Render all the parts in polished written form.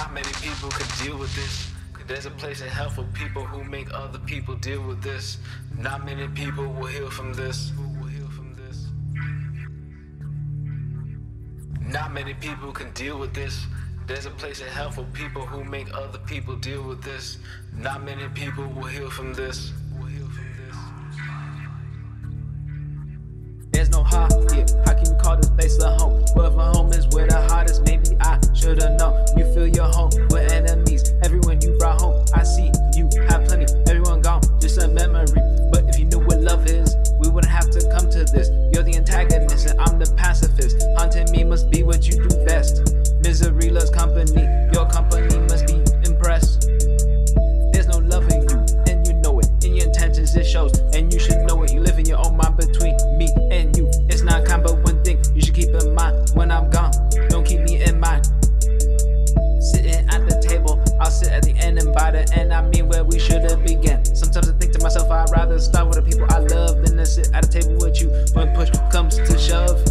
Not many people could deal with this. There's a place in hell for people who make other people deal with this. Not many people will heal from this. Not many people can deal with this. There's a place in hell for people who make other people deal with this. Not many people will heal from this. There's no high here. How can you call this place a home? But if a home is where the heart is, maybe I should've known. You feel your home with enemies. Everyone you brought home, I see you have plenty. Everyone gone, just a memory. But if you knew what love is, we wouldn't have to come to this. You're the antagonist and I'm the pacifist. Haunting me must be what you do best. Misery loves company. Your company must be impressed. There's no love in you, and you know it. In your intentions it shows, and you should know it. You live in your own mind between me and you. It's not kind, but one thing you should keep in mind. When I'm gone, don't keep me in mind. Sitting at the table, I'll sit at the end, and by the end I mean where we should've began. Sometimes I think to myself, I'd rather start with the people I love than to sit at a table with you. When push comes to shove,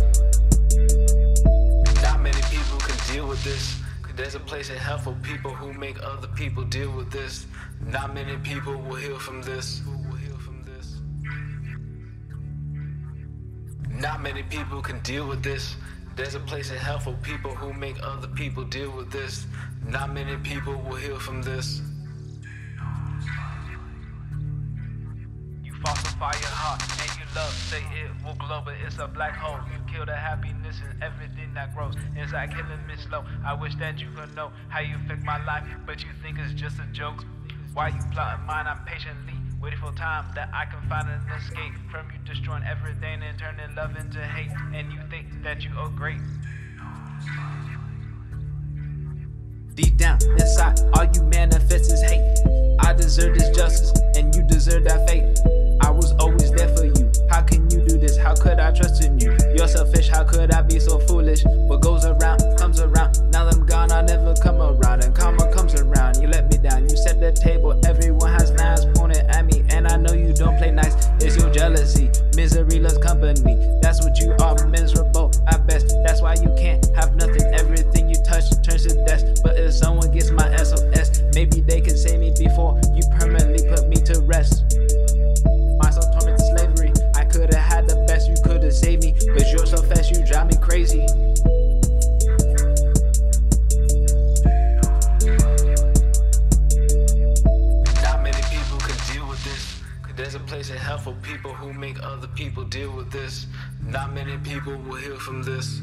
this. There's a place in hell for people who make other people deal with this. Not many people will heal from this. Not many people can deal with this. There's a place in hell for people who make other people deal with this. Not many people will heal from this. You falsify your heart and you love, say it will glow, but it's a black hole. You kill the happiness and everything that grows. Inside killing me slow. I wish that you could know how you affect my life, but you think it's just a joke. Why you plotting mine? I'm patiently waiting for time that I can find an escape from you destroying everything and turning love into hate. And you think that you are great. Deep down inside, all you manifest is hate. I deserve this justice, and you deserve that fate. I was always there for you. How can you do this? How could I trust in you? You're selfish, how could I be so foolish? What goes around, comes around. Now that I'm gone, I'll never come around. And karma comes around, you let me down. You set the table, everyone has knives pointed at me. And I know you don't play nice, it's your jealousy. Misery loves company, that's what you are, miserable at best. That's why you can't have nothing, everything you touch turns to dust. But if someone gets my SOS, maybe they can save me before you permanently put me to rest. My soul tormented slavery, I could've had the best, you could've saved me, but you're so fast, you drive me crazy. Not many people can deal with this. There's a place in hell for people who make other people deal with this. Not many people will heal from this.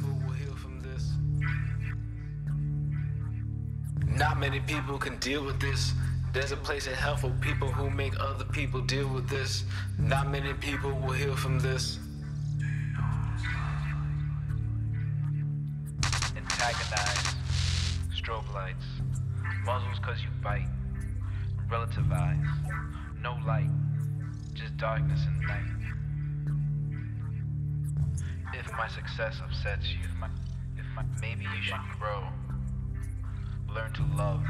Not many people can deal with this. There's a place in hell for people who make other people deal with this. Not many people will heal from this. Antagonize. Strobe lights. Muzzles cause you bite. Relativize. No light. Just darkness and night. If my success upsets you, maybe you should grow. Learn to love.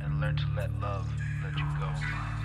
And learn to let love let you go.